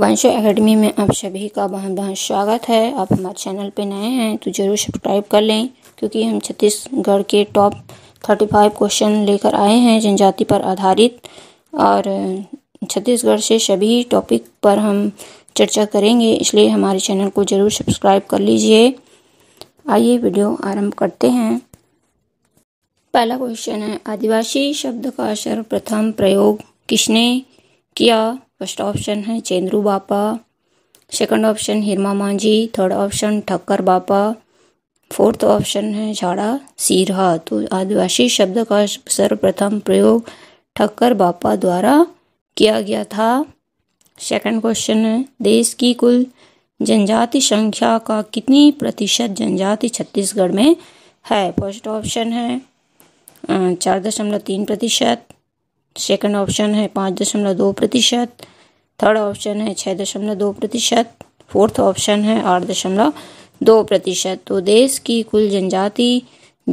वंशी academy में आप सभी का बहुत बहुत स्वागत है। आप हमारे चैनल पे नए हैं तो ज़रूर सब्सक्राइब कर लें, क्योंकि हम छत्तीसगढ़ के टॉप 35 क्वेश्चन लेकर आए हैं जनजाति पर आधारित, और छत्तीसगढ़ से सभी टॉपिक पर हम चर्चा करेंगे, इसलिए हमारे चैनल को ज़रूर सब्सक्राइब कर लीजिए। आइए वीडियो आरम्भ करते हैं। पहला क्वेश्चन है, आदिवासी शब्द का सर्वप्रथम प्रयोग किसने किया? फर्स्ट ऑप्शन है Chandru Bapa, second option Hirma Manjhi, third option Thakkar Bapa, fourth option है झाड़ा सीरहा। तो आदिवासी शब्द का सर्वप्रथम प्रयोग ठक्कर बापा द्वारा किया गया था। सेकंड क्वेश्चन है, देश की कुल जनजाति संख्या का कितनी प्रतिशत जनजाति छत्तीसगढ़ में है? फर्स्ट ऑप्शन है 4.3%, सेकंड ऑप्शन है 5.2%, थर्ड ऑप्शन है 6.2%, फोर्थ ऑप्शन है 8.2%। तो देश की कुल जनजाति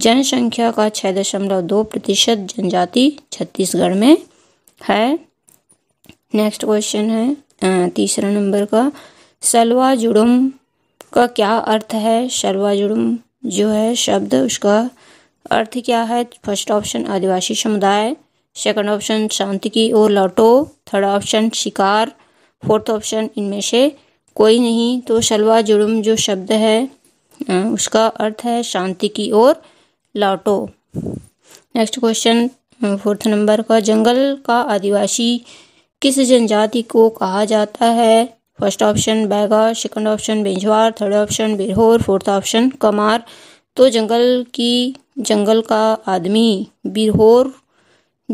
जनसंख्या का 6.2% जनजाति छत्तीसगढ़ में है। नेक्स्ट क्वेश्चन है तीसरा नंबर का, सलवा जुडुम का क्या अर्थ है? सलवा जुडुम जो है शब्द, उसका अर्थ क्या है? फर्स्ट ऑप्शन आदिवासी समुदाय, सेकंड ऑप्शन शांति की ओर लौटो, थर्ड ऑप्शन शिकार, फोर्थ ऑप्शन इनमें से कोई नहीं। तो सलवा जुडुम जो शब्द है उसका अर्थ है शांति की ओर लौटो। नेक्स्ट क्वेश्चन फोर्थ नंबर का, जंगल का आदिवासी किस जनजाति को कहा जाता है? First option Baigas, second option बेंझवार, third option Birhor, fourth option Kamar. तो जंगल का आदमी बीरहोर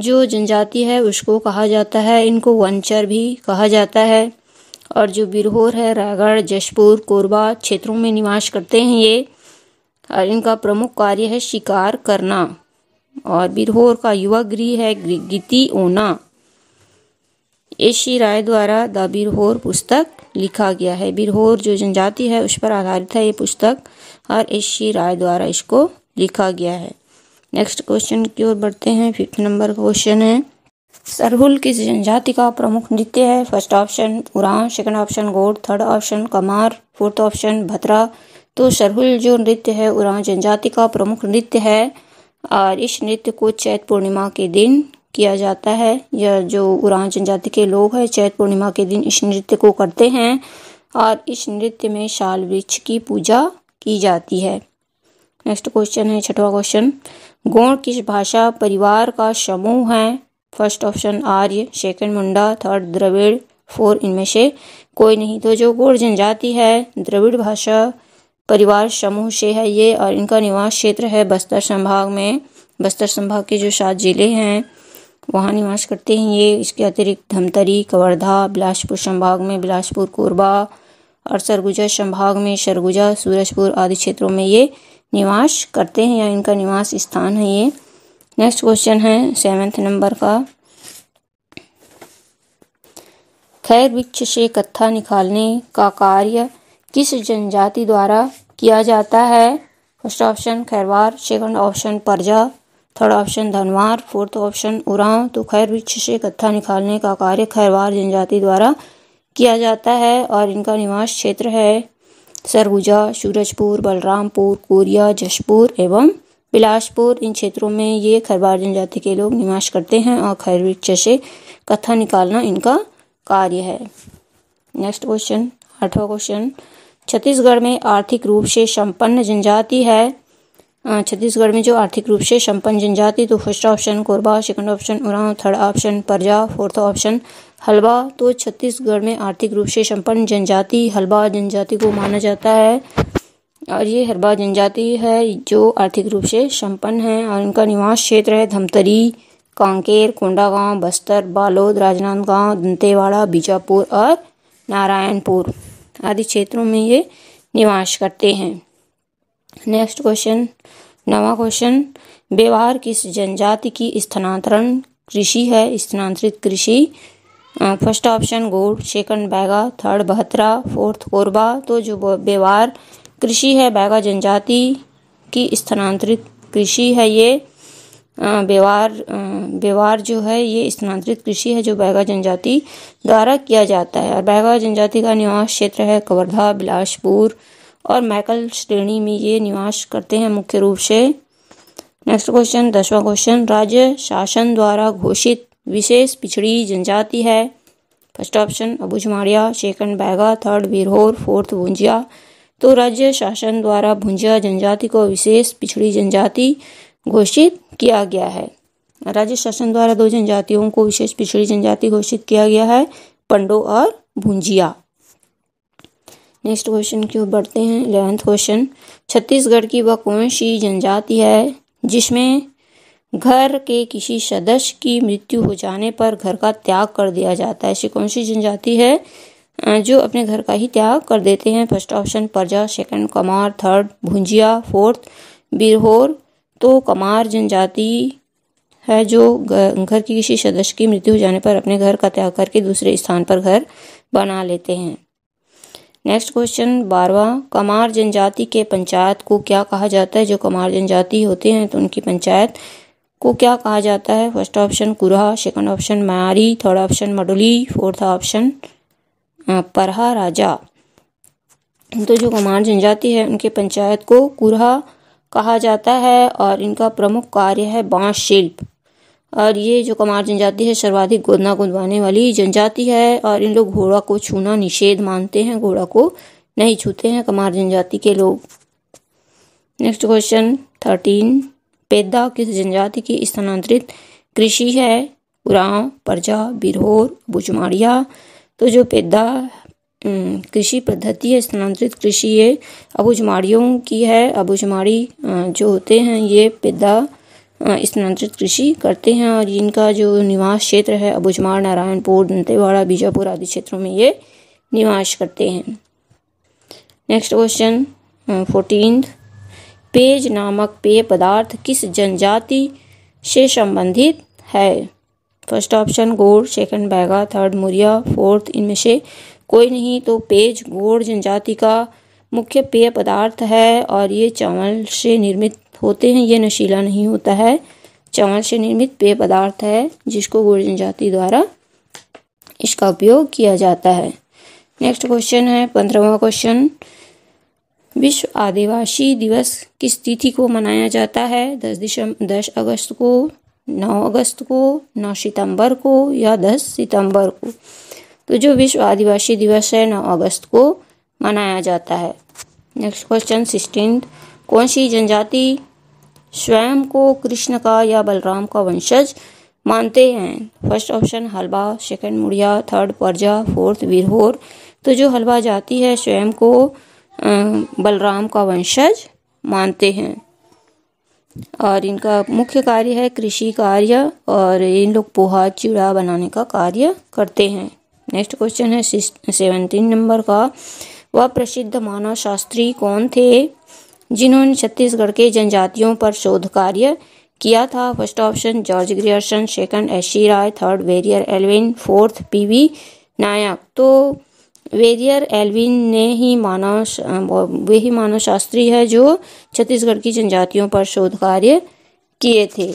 जो जनजाति है उसको कहा जाता है, इनको वंचर भी कहा जाता है, और जो बीरहोर है रायगढ़, जशपुर, कोरबा क्षेत्रों में निवास करते हैं ये, और इनका प्रमुख कार्य है शिकार करना, और बीरहोर का युवा गृह है गीती ओना। एस. सी. राय द्वारा द बीरहोर पुस्तक लिखा गया है। बीरहोर जो जनजाति है उस पर आधारित है ये पुस्तक, और एस. सी. राय द्वारा इसको लिखा गया है। नेक्स्ट क्वेश्चन की ओर बढ़ते हैं। फिफ्थ नंबर का क्वेश्चन है, सरहुल किस जनजाति का प्रमुख नृत्य है? First option Oraon, second option Gond, third option Kamar, fourth option Bhatra. तो सरहुल जो नृत्य है उरांव जनजाति का प्रमुख नृत्य है, और इस नृत्य को चैत पूर्णिमा के दिन किया जाता है। यह जो उरांव जनजाति के लोग हैं चैत पूर्णिमा के दिन इस नृत्य को करते हैं, और इस नृत्य में साल वृक्ष की पूजा की जाती है। नेक्स्ट क्वेश्चन है छठवां क्वेश्चन, गौड़ किस भाषा परिवार का समूह है? First option Arya, second Munda, third Dravid, fourth इनमें से कोई नहीं। तो जो गौड़ जनजाति है द्रविड़ भाषा परिवार समूह से है ये, और इनका निवास क्षेत्र है बस्तर संभाग में। बस्तर संभाग के जो 7 जिले हैं वहाँ निवास करते हैं ये। इसके अतिरिक्त धमतरी, कवर्धा, बिलासपुर संभाग में बिलासपुर, कोरबा और सरगुजा संभाग में सरगुजा, सूरजपुर आदि क्षेत्रों में ये निवास करते हैं, या इनका निवास स्थान है ये। नेक्स्ट क्वेश्चन है सेवेंथ नंबर का, खैर वृक्ष से कत्था निकालने का कार्य किस जनजाति द्वारा किया जाता है? First option Khairwar, second option Parja, third option Dhanwar, fourth option Oraon. तो खैर वृक्ष से कत्था निकालने का कार्य खैरवार जनजाति द्वारा किया जाता है, और इनका निवास क्षेत्र है सरगुजा, सूरजपुर, बलरामपुर, कोरिया, जशपुर एवं बिलासपुर। इन क्षेत्रों में ये खैरवार जनजाति के लोग निवास करते हैं, और खैर वृक्ष से कत्था निकालना इनका कार्य है। नेक्स्ट क्वेश्चन आठवां क्वेश्चन, छत्तीसगढ़ में आर्थिक रूप से संपन्न जनजाति है। छत्तीसगढ़ में जो आर्थिक रूप से संपन्न जनजाति, तो first option Korba, second option Oraon, third option Parja, fourth option Halba. तो छत्तीसगढ़ में आर्थिक रूप से संपन्न जनजाति हलवा जनजाति को माना जाता है, और ये हलवा जनजाति है जो आर्थिक रूप से संपन्न है, और इनका निवास क्षेत्र है धमतरी, कांकेर, कोंडागांव, बस्तर, बालोद, राजनांदगांव, दंतेवाड़ा, बीजापुर और नारायणपुर आदि क्षेत्रों में ये निवास करते हैं। नेक्स्ट क्वेश्चन नवा क्वेश्चन, बेवार किस जनजाति की स्थानांतरण कृषि है? स्थानांतरित कृषि, first option Gond, second Baiga, third Bhatra, fourth Korba. तो जो बेवार कृषि है बैगा जनजाति की स्थानांतरित कृषि है ये, व्यवहार जो है ये स्थानांतरित कृषि है जो बैगा जनजाति द्वारा किया जाता है। और बैगा जनजाति का निवास क्षेत्र है कवर्धा, बिलासपुर और मैकल श्रेणी में ये निवास करते हैं मुख्य रूप से। नेक्स्ट क्वेश्चन, 10वां क्वेश्चन, राज्य शासन द्वारा घोषित विशेष पिछड़ी जनजाति है। First option Abujh Maria, second Baiga, third Birhor, fourth Bhunjia. तो राज्य शासन द्वारा भुंजिया जनजाति को विशेष पिछड़ी जनजाति घोषित किया गया है। राज्य शासन द्वारा दो जनजातियों को विशेष पिछड़ी जनजाति घोषित किया गया है, पंडो और भुंजिया। नेक्स्ट क्वेश्चन की ओर बढ़ते हैं, 11वां क्वेश्चन, छत्तीसगढ़ की वह कौन सी जनजाति है जिसमें घर के किसी सदस्य की मृत्यु हो जाने पर घर का त्याग कर दिया जाता है। ऐसी कौन सी जनजाति है जो अपने घर का ही त्याग कर देते हैं। First option Parja, second Kamar, third Bhunjia, fourth Birhor. तो कमार जनजाति है जो घर की किसी सदस्य की मृत्यु हो जाने पर अपने घर का त्याग करके दूसरे स्थान पर घर बना लेते हैं। नेक्स्ट क्वेश्चन, 12वां, कमार जनजाति के पंचायत को क्या कहा जाता है। जो कमार जनजाति होते हैं तो उनकी पंचायत को क्या कहा जाता है। फर्स्ट ऑप्शन कुरहा, सेकंड ऑप्शन मायारी, थर्ड ऑप्शन मडुली, फोर्थ ऑप्शन परहा राजा। तो जो कमार जनजाति है उनके पंचायत को कुरहा कहा जाता है और इनका प्रमुख कार्य है बांस शिल्प। और ये जो कमार जनजाति है सर्वाधिक गोदना गोदवाने वाली जनजाति है और इन लोग घोड़ा को छूना निषेध मानते हैं, घोड़ा को नहीं छूते हैं कमार जनजाति के लोग। नेक्स्ट क्वेश्चन 13, पेद्दा किस जनजाति की स्थानांतरित कृषि है। उरांव, परजा, बीरहोर, बुचमाड़िया। तो जो पेद्दा कृषि पद्धति है स्थानांतरित कृषि ये अबूझमाड़ियों की है। अबूझमाड़ी जो होते हैं ये पेद्दा स्थानांतरित कृषि करते हैं और इनका जो निवास क्षेत्र है अबूझमाड़, नारायणपुर, दंतेवाड़ा, बीजापुर आदि क्षेत्रों में ये निवास करते हैं। नेक्स्ट क्वेश्चन 14, पेज नामक पेय पदार्थ किस जनजाति से संबंधित है। First option Gond, second Baiga, third Muria, fourth इनमें से कोई नहीं। तो पेज गौड़ जनजाति का मुख्य पेय पदार्थ है और ये चावल से निर्मित होते हैं, ये नशीला नहीं होता है। चावल से निर्मित पेय पदार्थ है जिसको गौड़ जनजाति द्वारा इसका उपयोग किया जाता है। नेक्स्ट क्वेश्चन है 15वां क्वेश्चन, विश्व आदिवासी दिवस किस तिथि को मनाया जाता है। 10 अगस्त को, 9 अगस्त को, 9 सितंबर को या 10 सितंबर को। तो जो विश्व आदिवासी दिवस है 9 अगस्त को मनाया जाता है। नेक्स्ट क्वेश्चन 16, कौन सी जनजाति स्वयं को कृष्ण का या बलराम का वंशज मानते हैं। First option Halba, second Muria, third Parja, fourth Birhor. तो जो हलवा जाति है स्वयं को बलराम का वंशज मानते हैं और इनका मुख्य कार्य है कृषि कार्य और इन लोग पोहा, चिड़ा बनाने का कार्य करते हैं। नेक्स्ट क्वेश्चन है 17 नंबर का, वह प्रसिद्ध मानव शास्त्री कौन थे जिन्होंने छत्तीसगढ़ के जनजातियों पर शोध कार्य किया था। First option George Grierson, second S C. राय, third Verrier Elwin, fourth P V Nayak. तो वेरियर एल्विन वे ही मानव शास्त्री है जो छत्तीसगढ़ की जनजातियों पर शोध कार्य किए थे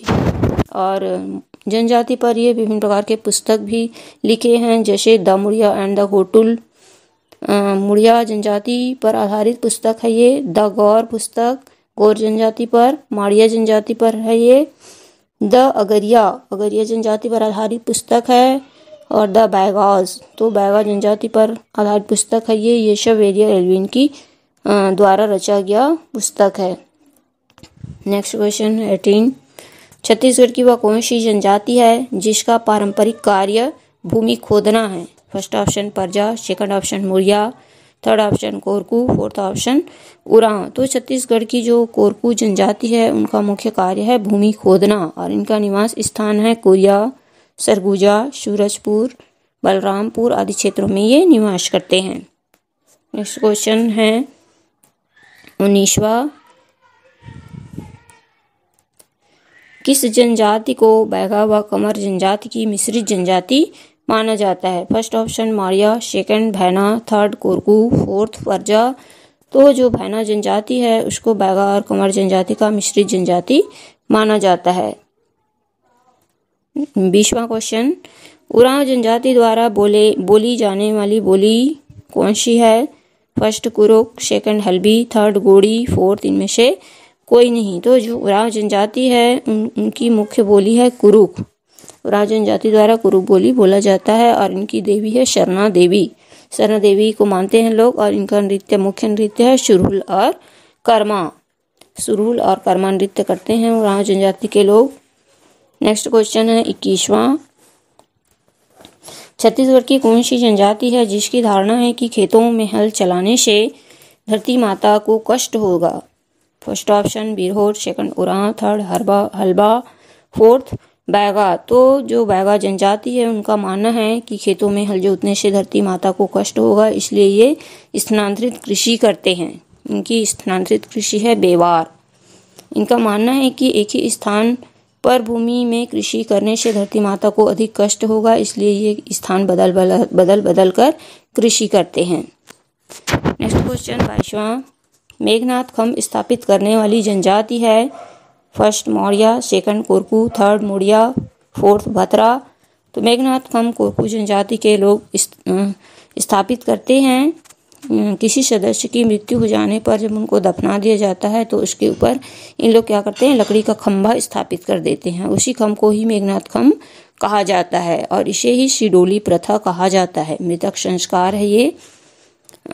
और जनजाति पर ये विभिन्न प्रकार के पुस्तक भी लिखे हैं जैसे the Muria and the Ghotul, Muria जनजाति पर आधारित पुस्तक है ये। द गौर पुस्तक गौर जनजाति पर, माड़िया जनजाति पर है ये। द अगरिया, अगरिया जनजाति पर आधारित पुस्तक है और द बैगाज, तो बैगा जनजाति पर आधारित पुस्तक है ये। सब वेरियर एल्विन की द्वारा रचा गया पुस्तक है। नेक्स्ट क्वेश्चन 18, छत्तीसगढ़ की वह कौन सी जनजाति है जिसका पारंपरिक कार्य भूमि खोदना है। First option Parja, second option Muria, third option Korku, fourth option Oraon. तो छत्तीसगढ़ की जो कोरकू जनजाति है उनका मुख्य कार्य है भूमि खोदना और इनका निवास स्थान है कोरिया, सरगुजा, सूरजपुर, बलरामपुर आदि क्षेत्रों में ये निवास करते हैं। नेक्स्ट क्वेश्चन है 19वां, किस जनजाति को बैगा व कमर जनजाति की मिश्रित जनजाति माना जाता है। First option Maria, second Bhaina, third Korku, fourth Parja. तो जो भैना जनजाति है उसको बैगा और कमर जनजाति का मिश्रित जनजाति माना जाता है। 20वां क्वेश्चन, उरांव जनजाति द्वारा बोली जाने वाली बोली कौन सी है? First Kurukh, second Halbi, third Gondi, fourth इनमें से कोई नहीं। तो जो उरांव जनजाति है उनकी मुख्य बोली है कुरुक। उरांव जनजाति द्वारा कुरुक बोली बोला जाता है और इनकी देवी है शरणा देवी। शरणा देवी को मानते हैं लोग और इनका नृत्य मुख्य नृत्य है सुरहुल और कर्मा। सुरहुल और कर्मा नृत्य करते हैं उरांव जनजाति के लोग। नेक्स्ट क्वेश्चन है 21वां, छत्तीसगढ़ की कौन सी जनजाति है जिसकी धारणा है कि खेतों में हल चलाने से धरती माता को कष्ट होगा? First option Birhor, second Oraon, third Halba, fourth Baiga. तो जो बैगा जनजाति है उनका मानना है कि खेतों में हल जोतने से धरती माता को कष्ट होगा, इसलिए ये स्थानांतरित कृषि करते हैं। इनकी स्थानांतरित कृषि है बेवार। इनका मानना है कि एक ही स्थान पर भूमि में कृषि करने से धरती माता को अधिक कष्ट होगा, इसलिए ये स्थान बदल बदल कर कृषि करते हैं। नेक्स्ट क्वेश्चन 22वां, मेघनाथ खम्भ स्थापित करने वाली जनजाति है? First Maurya, second Korku, third Muria, fourth Bhatra. तो मेघनाथ खम्भ कोरकू जनजाति के लोग स्थापित करते हैं। किसी सदस्य की मृत्यु हो जाने पर जब उनको दफना दिया जाता है तो उसके ऊपर इन लोग क्या करते हैं, लकड़ी का खम्भा स्थापित कर देते हैं। उसी खम्भ को ही मेघनाथ खम्भ कहा जाता है और इसे ही सिडोली प्रथा कहा जाता है। मृतक संस्कार है ये,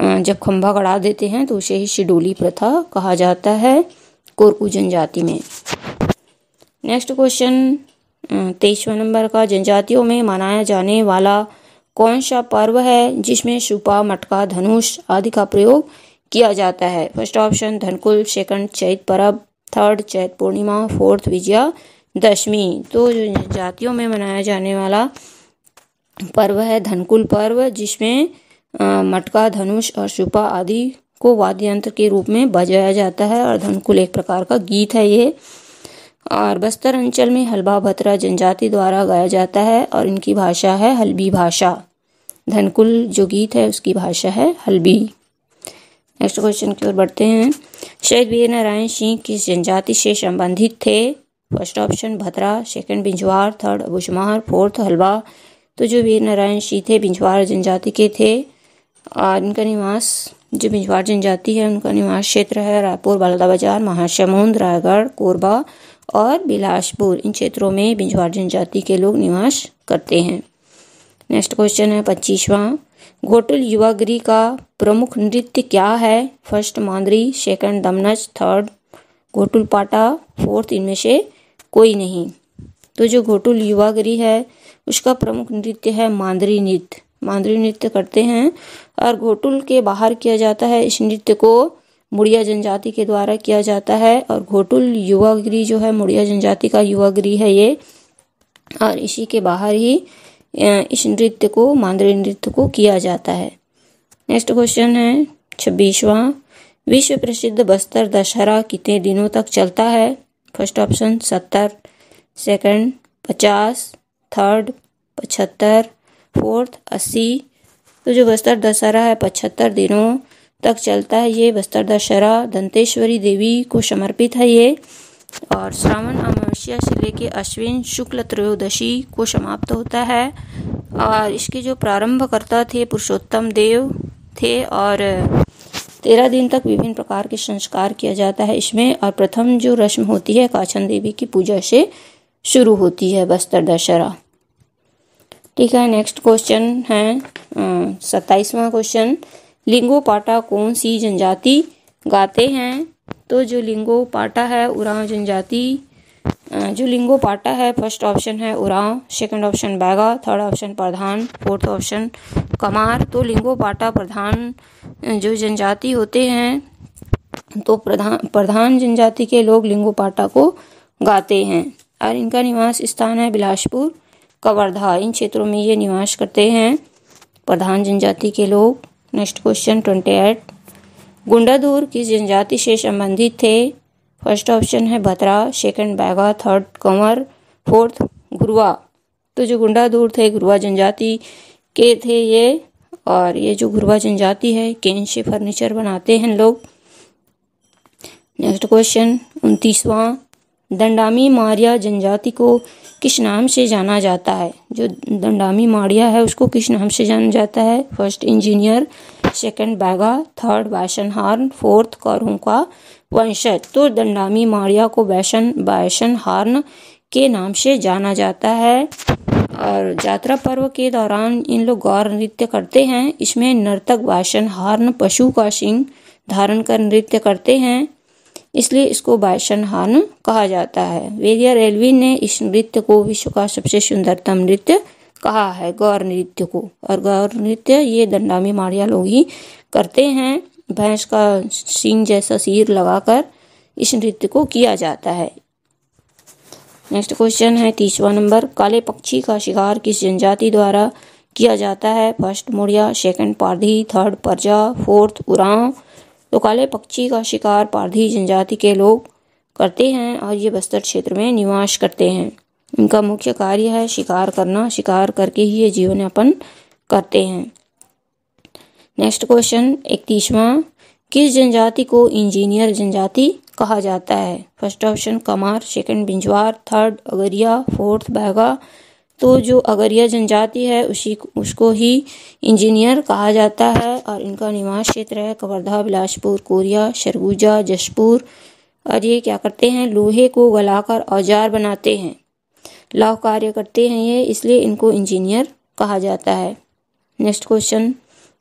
जब खम्भा गड़ा देते हैं तो उसे ही सिडोली प्रथा कहा जाता है कोरकू जनजाति में। नेक्स्ट क्वेश्चन 23वां नंबर का, जनजातियों में मनाया जाने वाला कौन सा पर्व है जिसमें सूपा, मटका, धनुष आदि का प्रयोग किया जाता है? फर्स्ट ऑप्शन धनकुल, सेकंड चैत परब, थर्ड चैत पूर्णिमा, फोर्थ विजया दशमी। तो जनजातियों में मनाया जाने वाला पर्व है धनकुल पर्व, जिसमें मटका, धनुष और सूपा आदि को वाद्य यंत्र के रूप में बजाया जाता है और धनकुल एक प्रकार का गीत है ये। और बस्तर अंचल में हलबा भतरा जनजाति द्वारा गाया जाता है और इनकी भाषा है हल्बी भाषा। धनकुल जो गीत है उसकी भाषा है हल्बी। नेक्स्ट क्वेश्चन की ओर बढ़ते हैं, शहीद वीर नारायण सिंह किस जनजाति से संबंधित थे? First option Bhatra, second Binjhwar, third Abujhmar, fourth Halba. तो जो वीर नारायण सिंह थे बिंझवार जनजाति के थे और इनका निवास, जो बिंझवार जनजाति है उनका निवास क्षेत्र है रायपुर, बलौदाबाजार, महासमुंद, रायगढ़, कोरबा और बिलासपुर। इन क्षेत्रों में बिंझवार जनजाति के लोग निवास करते हैं। नेक्स्ट क्वेश्चन है 25वां, घोटुल युवागिरी का प्रमुख नृत्य क्या है? First Mandri, second Damanch, third Ghotul Pata, fourth इनमें से कोई नहीं। तो जो घोटुल युवागिरी है उसका प्रमुख नृत्य है मांदरी नृत्य। मांदरी नृत्य करते हैं और घोटुल के बाहर किया जाता है। इस नृत्य को मुड़िया जनजाति के द्वारा किया जाता है और घोटुल युवागिरी जो है मुड़िया जनजाति का युवागिरी है ये, और इसी के बाहर ही इस नृत्य को मांदरी नृत्य को किया जाता है। नेक्स्ट क्वेश्चन है 26वां, विश्व प्रसिद्ध बस्तर दशहरा कितने दिनों तक चलता है? First option 70, second 50, third 75, fourth 80। तो जो बस्तर दशहरा है 75 दिनों तक चलता है ये। बस्तर दशहरा दंतेश्वरी देवी को समर्पित है ये और श्रावण अमावस्या से लेकर अश्विन शुक्ल त्रयोदशी को समाप्त होता है। और इसके जो प्रारंभकर्ता थे पुरुषोत्तम देव थे और 13 दिन तक विभिन्न प्रकार के संस्कार किया जाता है इसमें। और प्रथम जो रस्म होती है काछन देवी की पूजा से शुरू होती है बस्तर दशहरा। ठीक है, नेक्स्ट क्वेश्चन है 27वां क्वेश्चन, लिंगो पाटा कौन सी जनजाति गाते हैं? तो जो लिंगो पाटा है उरांव जनजाति, जो लिंगो पाटा है फर्स्ट ऑप्शन है Oraon, second option Baiga, third option Pradhan, fourth option Kamar. तो लिंगो पाटा प्रधान जो जनजाति होते हैं, तो प्रधान जनजाति के लोग लिंगो पाटा को गाते हैं और इनका निवास स्थान है बिलासपुर, कवर्धा। इन क्षेत्रों में ये निवास करते हैं प्रधान जनजाति के लोग। नेक्स्ट क्वेश्चन 28, गुंडाधूर किस जनजाति से संबंधित थे? फर्स्ट ऑप्शन है Bhatra, second Baiga, third Kanwar, fourth Gurua. तो जो गुंडाधूर थे गुरुआ जनजाति के थे ये, और ये जो गुरुआ जनजाति है केन से फर्नीचर बनाते हैं लोग। नेक्स्ट क्वेश्चन 29वां, दंडामी मारिया जनजाति को किस नाम से जाना जाता है? जो दंडामी मारिया है उसको किस नाम से जाना जाता है? First engineer, second Baiga, third बैशनहार्न, fourth कौरवों का वंशज। तो दंडामी मारिया को बैशनहार्न के नाम से जाना जाता है। और यात्रा पर्व के दौरान इन लोग गौर नृत्य करते हैं। इसमें नर्तक बैशनहार्न पशु का सिंह धारण कर नृत्य करते हैं, इसलिए इसको बैशनहार्न कहा जाता है। वेरियर एल्विन ने इस नृत्य को विश्व का सबसे सुंदरतम नृत्य कहा है, गौर नृत्य को। और गौर नृत्य ये दंडामी मारिया लोग ही करते हैं। भैंस का सींग जैसा सिर लगाकर इस नृत्य को किया जाता है। नेक्स्ट क्वेश्चन है 30वां नंबर, काले पक्षी का शिकार किस जनजाति द्वारा किया जाता है? First Muria, second Pardhi, third Parja, fourth Oraon. तो काले पक्षी का शिकार पारधी जनजाति के लोग करते हैं और ये बस्तर क्षेत्र में निवास करते हैं। इनका मुख्य कार्य है शिकार करना, शिकार करके ही ये जीवन यापन करते हैं। नेक्स्ट क्वेश्चन 31वां, किस जनजाति को इंजीनियर जनजाति कहा जाता है? First option Kamar, second Binjhwar, third Agaria, fourth Baiga. तो जो अगरिया जनजाति है उसको ही इंजीनियर कहा जाता है। और इनका निवास क्षेत्र है कवर्धा, बिलासपुर, कोरिया, सरगुजा, जशपुर। और ये क्या करते हैं? लोहे को गलाकर औजार बनाते हैं, लौह कार्य करते हैं ये, इसलिए इनको इंजीनियर कहा जाता है। नेक्स्ट क्वेश्चन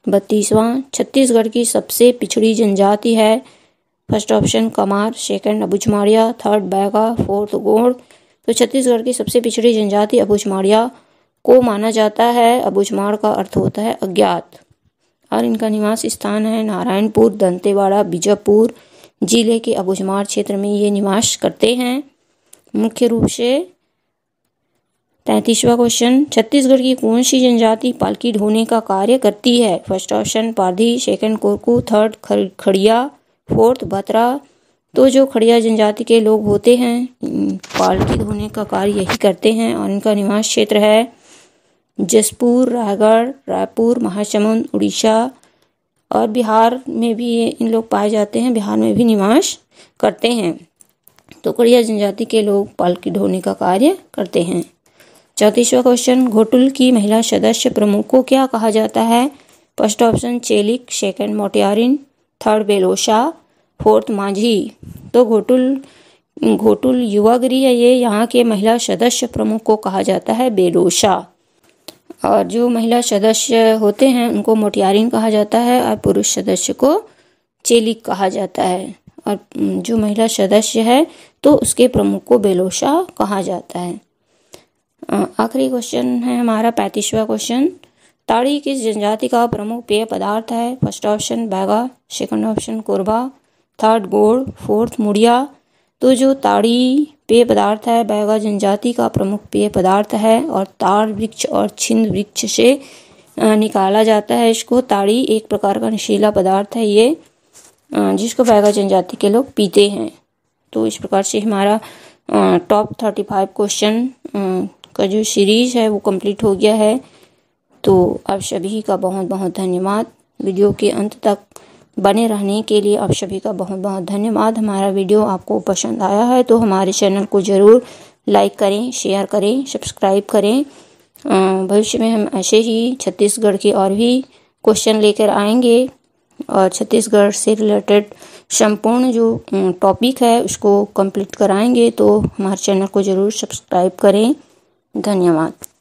32वां, छत्तीसगढ़ की सबसे पिछड़ी जनजाति है। First option Kamar, second Abujhmaria, third Baiga, fourth Gond. तो छत्तीसगढ़ की सबसे पिछड़ी जनजाति अबुझमाड़िया को माना जाता है। अबुझमाड़ का अर्थ होता है अज्ञात। और इनका निवास स्थान है नारायणपुर, दंतेवाड़ा, बीजापुर जिले के अबुझमाड़ क्षेत्र में ये निवास करते हैं मुख्य रूप से। 33वां क्वेश्चन, छत्तीसगढ़ की कौन सी जनजाति पालकी ढोने का कार्य करती है? First option Pardhi, second Korku, third Kharia, fourth Batra. तो जो खड़िया जनजाति के लोग होते हैं पालकी ढोने का कार्य यही करते हैं। और इनका निवास क्षेत्र है जसपुर, रायगढ़, रायपुर, महासमुंद, उड़ीसा। और बिहार में भी इन लोग पाए जाते हैं, बिहार में भी निवास करते हैं। तो खड़िया जनजाति के लोग पालकी ढोने का कार्य करते हैं। 34वां क्वेश्चन, घोटुल की महिला सदस्य प्रमुख को क्या कहा जाता है? फर्स्ट ऑप्शन चेलिक, सेकंड मोटियारिन, थर्ड बेलोशा, फोर्थ माझी। तो घोटुल युवागिरी है ये, यहाँ के महिला सदस्य प्रमुख को कहा जाता है बेलोशा। और जो महिला सदस्य होते हैं उनको मोटियारिन कहा जाता है और पुरुष सदस्य को चेलिक कहा जाता है। और जो महिला सदस्य है तो उसके प्रमुख को बेलोशा कहा जाता है। आखिरी क्वेश्चन है हमारा 35वां क्वेश्चन, ताड़ी किस जनजाति का प्रमुख पेय पदार्थ है? First option Baiga, second option Korba, third Gond, fourth Muria. तो जो ताड़ी पेय पदार्थ है बैगा जनजाति का प्रमुख पेय पदार्थ है। और ताड़ वृक्ष और छिंद वृक्ष से निकाला जाता है इसको। ताड़ी एक प्रकार का नशीला पदार्थ है ये, जिसको बैगा जनजाति के लोग पीते हैं। तो इस प्रकार से हमारा टॉप 35 क्वेश्चन का जो सीरीज़ है वो कंप्लीट हो गया है। तो आप सभी का बहुत बहुत धन्यवाद। वीडियो के अंत तक बने रहने के लिए आप सभी का बहुत बहुत धन्यवाद। हमारा वीडियो आपको पसंद आया है तो हमारे चैनल को ज़रूर लाइक करें, शेयर करें, सब्सक्राइब करें। भविष्य में हम ऐसे ही छत्तीसगढ़ के और भी क्वेश्चन लेकर आएंगे और छत्तीसगढ़ से रिलेटेड संपूर्ण जो टॉपिक है उसको कंप्लीट कराएंगे। तो हमारे चैनल को ज़रूर सब्सक्राइब करें। धन्यवाद।